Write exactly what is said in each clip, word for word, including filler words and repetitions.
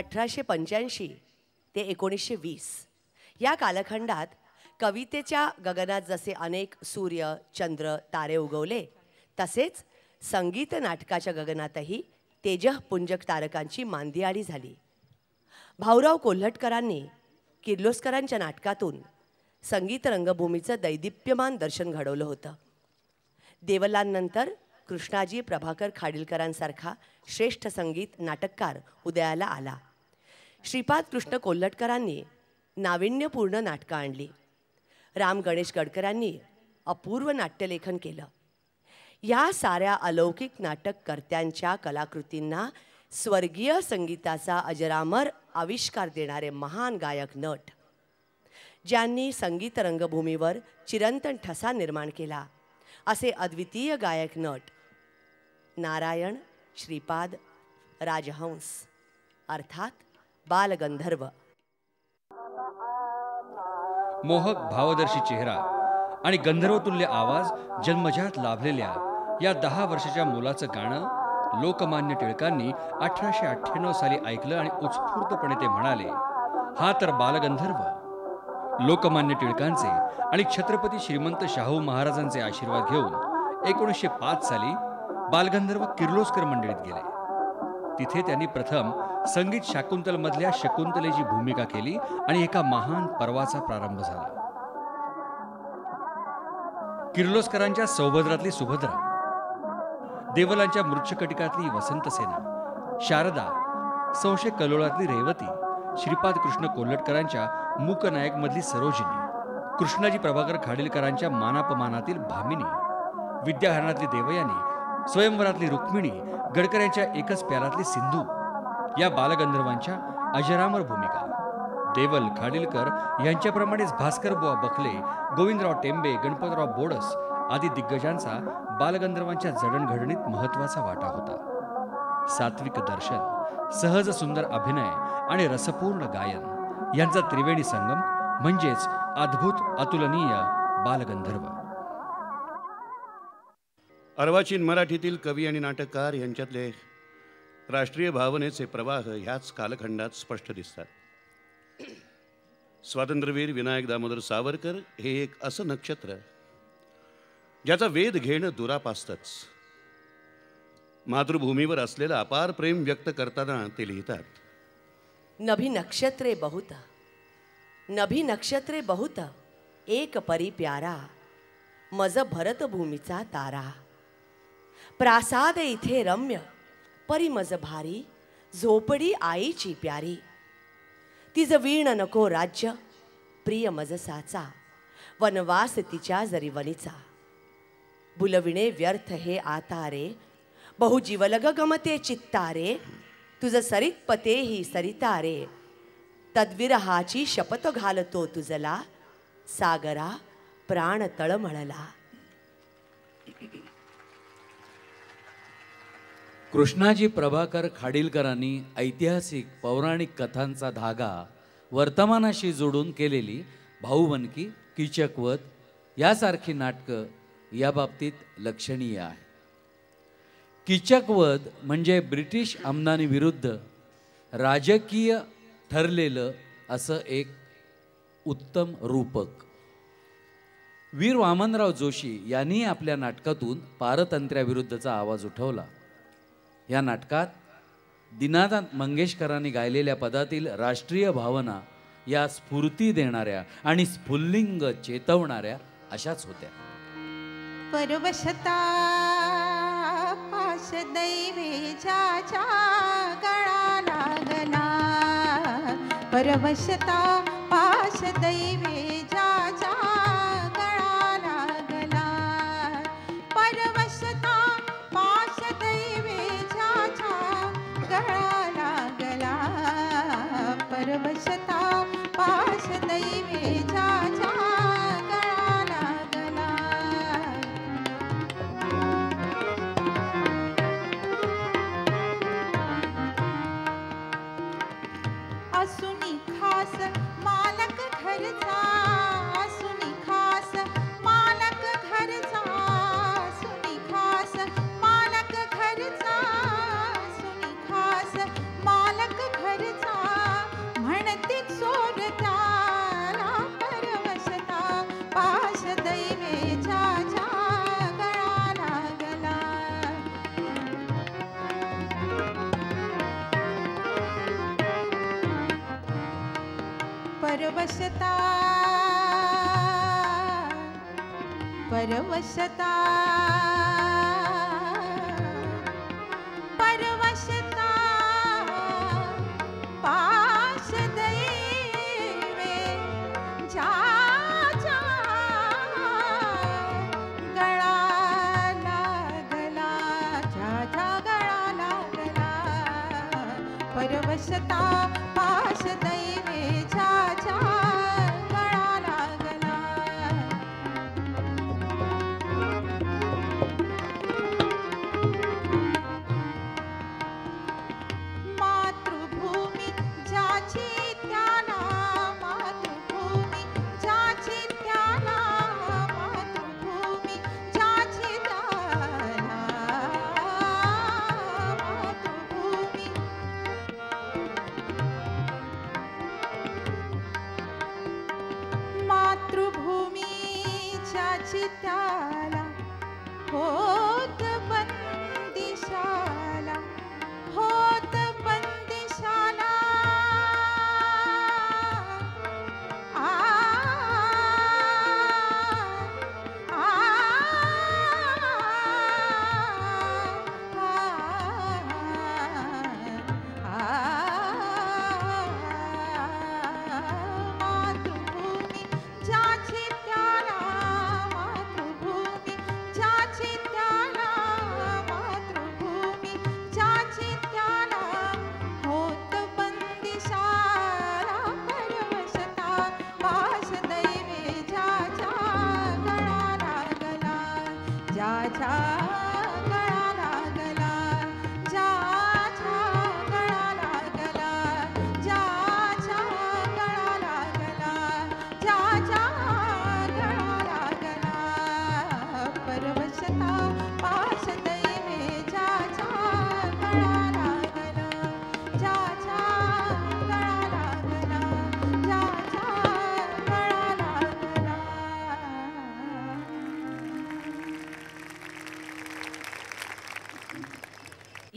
अठराशे पंच्याऐंशी ते एकोणीसशे वीस या कालखंडात कवितेच्या गगनात जसे अनेक सूर्य चंद्र तारे उगवले, तसेच संगीत नाटकाच्या गगनातही तेजःपुंजक तारकांची मांदियाळी झाली। भाऊराव कोल्हटकरांनी किर्लोस्करांच्या नाटकातून संगीत रंगभूमीचं दैदिप्यमान दर्शन घडवलं होतं। देवलांनंतर कृष्णाजी प्रभाकर खाडिलकरांसारखा श्रेष्ठ संगीत नाटककार उदयाला आला। श्रीपाद कृष्ण कोळटकरांनी नाविन्यपूर्ण नाटकं आणली। राम गणेश गडकरांनी अपूर्व नाट्यलेखन केलं। या साऱ्या अलौकिक नाटककर्त्यांच्या कलाकृतींना स्वर्गीय संगीताचा अजरामर आविष्कार देणारे महान गायक नट, ज्यांनी संगीत रंगभूमीवर चिरंतन ठसा निर्माण केला, असे अद्वितीय गायक नट नारायण श्रीपाद राजहंस अर्थात बालगंधर्व। मोहक भावदर्शी चेहरा आणि गंधर्वतुल्य आवाज जन्मजात लाभलेल्या या दहा वर्षाच्या मुलाचं गाणं लोकमान्य टिळकांनी अठराशे अठ्ठ्याण्णव साली ऐकलं आणि उत्स्फूर्तपणे ते म्हणाले, हा तर बालगंधर्व। लोकमान्य टिळकांचे आणि छत्रपती श्रीमंत शाहू महाराजांचे आशीर्वाद घेऊन एकोणीसशे पाच साली बालगंधर्व किर्लोस्कर मंडळीत गेले। तिथे त्यांनी प्रथम संगीत शाकुंतल मधल्या शकुंतलेची भूमिका केली आणि एका महान पर्वाचा प्रारंभ झाला। किर्लोस्करांच्या सौभद्रातली सुभद्रा, देवलांच्या मृच्छकटिकातली वसंतसेना, शारदा, संशय कलोळातली रेवती, श्रीपाद कृष्ण कोळटकरांच्या मूकनायक मधली सरोजिनी, कृष्णाजी प्रभाकर खाडिलकरांच्या मानापमानातील भामिनी, विद्याहरणातली देवयानी, स्वयंवरातली रुक्मिणी, गडकरांच्या एकच प्यालातली सिंधू या बालगंधर्वांच्या अजरामर भूमिका। देवल खाडिलकर यांच्याप्रमाणेच भास्करबुवा बखले, गोविंदराव टेंबे, गणपतराव बोडस आदी दिग्गजांचा बालगंधर्वांच्या जडणघडणीत महत्त्वाचा वाटा होता। सात्विक दर्शन, सहज सुंदर अभिनय आणि रसपूर्ण गायन यांचा त्रिवेणी संगम म्हणजेच अद्भुत अतुलनीय बालगंधर्व। अर्वाचीन मराठीतील कवी आणि नाटककार यांच्यातले राष्ट्रीय भावनेचे प्रवाह ह्याच कालखंडात स्पष्ट दिसतात। स्वातंत्र्यवीर विनायक दामोदर सावरकर हे एक असं नक्षत्र ज्याचा वेध घेणं दुरापास्तच। मातृभूमीवर असलेलं अपार प्रेम व्यक्त करताना ते लिहितात, नभी नक्षत्रे बहुत, नभी नक्षत्रे बहुत, एक परी प्यारा, मज भरत भूमीचा तारा, प्रासाद इथे रम्य, परी मज भारी, झोपडी आईची प्यारी, तिज वीण नको राज्य, प्रिय मज साचा, वनवास तिच्या जरी वनीचा, बुलविणे व्यर्थ हे आता रे, बहुजीवलग गमते चित्तारे, तुझ सरित पते ही सरिता रे, तद्विरहाची शपथ घालतो तुझला, सागरा प्राण तळमळला। कृष्णाजी प्रभाकर खाडिलकरांनी ऐतिहासिक पौराणिक कथांचा धागा वर्तमानाशी जोडून केलेली भाऊबंदकी, किचकवध यासारखी नाटकं या बाबतीत लक्षणीय आहे। किचकवध म्हणजे ब्रिटिश आमदानीविरुद्ध राजकीय ठरलेलं असं एक उत्तम रूपक। वीर वामनराव जोशी यांनी आपल्या नाटकातून पारतंत्र्याविरुद्धचा आवाज उठवला। या नाटकात दिनानाथ मंगेशकरांनी गायलेल्या पदातील राष्ट्रीय भावना या स्फूर्ती देणाऱ्या आणि स्फुल्लिंग चेतवणाऱ्या अशाच होत्या। परवशता पाशदैवे जाचा गळा लागला, परवशता पाशदैवे जाचा गळा लागला, परवशता पाशदैवे जाचा गळा लागला, परवशता पाशदैवे जाचा गळा लागला। असुनी खास मालक घरचा परवसता परवसता परवसता पास दैवे जा परवसता पास दैवे जा जा गळा लागला। मातृभूमी ज्याची त्याला मातृभूमी ज्याची त्याला मातृभूमी ज्याची त्याला त्याला होत बंदिशाला होत बंदिशाला आ आ मातृभूमी ज्याची त्याला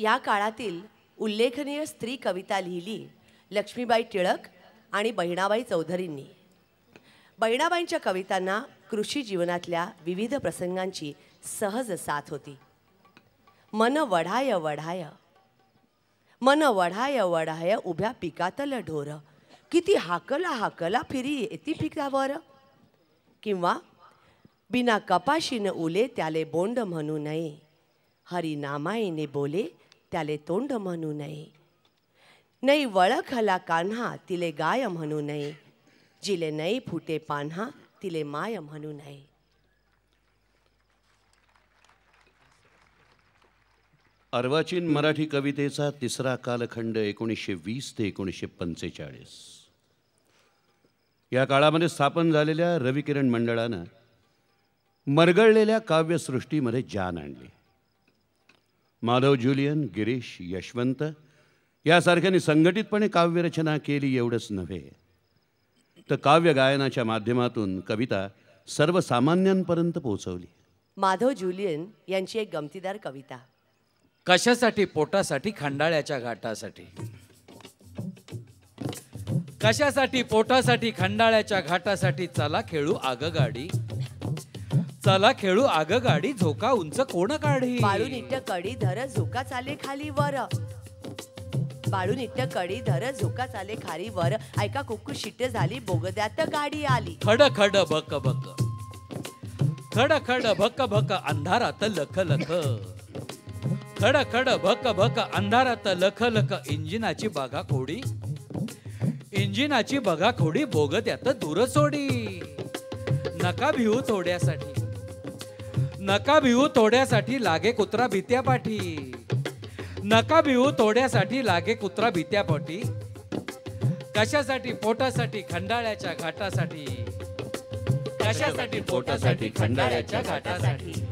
या काळातील उल्लेखनीय स्त्री कविता लिहिली लक्ष्मीबाई टिळक आणि बहणाबाई चौधरींनी। बहणाबाईंच्या कवितांना कृषी जीवनातल्या विविध प्रसंगांची सहज साथ होती। मन वढाय वढाय मन वढाय वढाय उभ्या पिकातल ढोर किती हाकला हाकला फिरी येती पिकावर, किंवा बिना कपाशीन उले त्याले बोंड म्हणू नये हरिनामाईने बोले त्याले तोंड म्हणू नये, नई वळखला कान्हा तिले गाय म्हणू नये जिले नई फुटे पान्हा तिले माय म्हणू नये। अर्वाचीन मराठी कवितेचा तिसरा कालखंड एकोणीसशे वीस ते एकोणीसशे पंचेचाळीस। या काळामध्ये स्थापन झालेल्या रवीकिरण मंडळानं मरगळलेल्या काव्यसृष्टीमध्ये जान आणली। माधव जुलियन, गिरीश, यशवंत यासारख्यांनी संघटितपणे काव्यरचना केली एवढंच नव्हे तर काव्य गायनाच्या माध्यमातून कविता सर्वसामान्यांपर्यंत पोहोचवली। माधव जुलियन यांची एक गमतीदार कविता, कशासाठी पोटासाठी खंडाळ्याच्या घाटासाठी, कशासाठी पोटासाठी खंडाळ्याच्या घाटासाठी चला खेळू आगगाडी चला खेळू आगगाडी झोका उंच कोण काढी, बाळू निट्ट कडी धर झोका चाले खाली वर, बाळू निट्ट कडी धर झोका चाले खाली वर, ऐका कुक्कू शिट्टे झाली बोगद्यात गाडी आली, खड खड भक भक खड खड भक भक अंधारात लख लख खड खड भक भक अंधारात लख लख इंजिनाची बघा खोडी इंजिनाची बघा खोडी बोगद्यात दूर सोडी, नका भिऊ थोड्यासाठी नका भिऊ थोड्यासाठी लागे कुत्रा भित्या पाठी नका भिऊ थोड्यासाठी लागे कुत्रा भित्या पाठी, कशासाठी पोटासाठी खंडाळ्याच्या घाटासाठी कशासाठी पोटासाठी खंडाळ्याच्या घाटासाठी